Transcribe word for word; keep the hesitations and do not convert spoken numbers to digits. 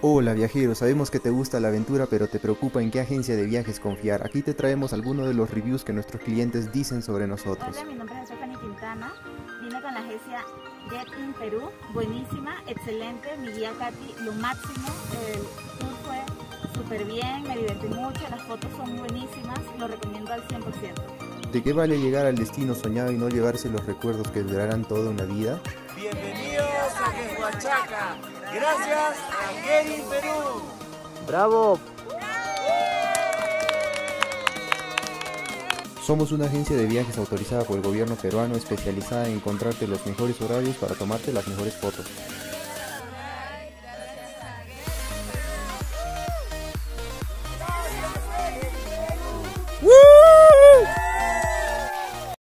Hola viajero, sabemos que te gusta la aventura pero te preocupa en qué agencia de viajes confiar. Aquí te traemos algunos de los reviews que nuestros clientes dicen sobre nosotros. Hola, mi nombre es Sofaní Quintana, vine con la agencia Get in Perú, buenísima, excelente, mi guía Katy, lo máximo, el tour fue súper bien, me divertí mucho, las fotos son buenísimas, lo recomiendo al cien por ciento. ¿De qué vale llegar al destino soñado y no llevarse los recuerdos que durarán toda una vida? Bienvenidos a Quehuachaca. Gracias a Get in Perú. Bravo. Somos una agencia de viajes autorizada por el gobierno peruano, especializada en encontrarte los mejores horarios para tomarte las mejores fotos.